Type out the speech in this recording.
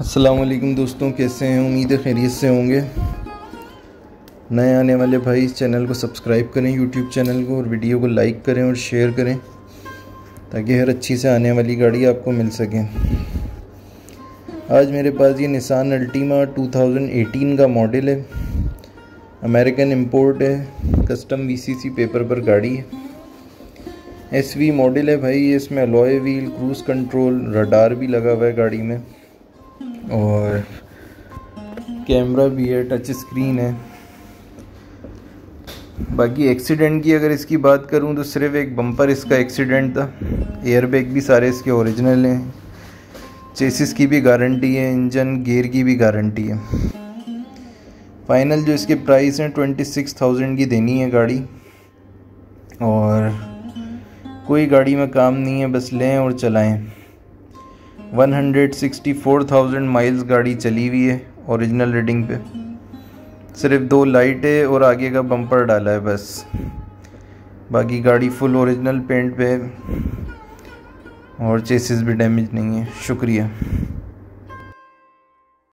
अस्सलामुअलैकुम दोस्तों, कैसे हैं? उम्मीद है खैरियत से होंगे। नए आने वाले भाई इस चैनल को सब्सक्राइब करें, यूट्यूब चैनल को, और वीडियो को लाइक करें और शेयर करें ताकि हर अच्छी से आने वाली गाड़ी आपको मिल सके। आज मेरे पास ये निसान अल्टीमा 2018 का मॉडल है, अमेरिकन इम्पोर्ट है, कस्टम वीसीसी पेपर पर गाड़ी है, एसवी मॉडल है भाई। इसमें alloy wheel, cruise control, radar भी लगा हुआ है गाड़ी में और कैमरा भी है, टच स्क्रीन है। बाकी एक्सीडेंट की अगर इसकी बात करूं तो सिर्फ एक बम्पर इसका एक्सीडेंट था। एयरबैग भी सारे इसके ओरिजिनल हैं, चेसिस की भी गारंटी है, इंजन गियर की भी गारंटी है। फाइनल जो इसके प्राइस हैं 26,000 की देनी है गाड़ी, और कोई गाड़ी में काम नहीं है, बस लें और चलाएं। 164,000 माइल्स गाड़ी चली हुई है ओरिजिनल रीडिंग पे। सिर्फ 2 लाइट है और आगे का बम्पर डाला है बस, बाकी गाड़ी फुल ओरिजिनल पेंट पे है और चेसिस भी डैमेज नहीं है। शुक्रिया।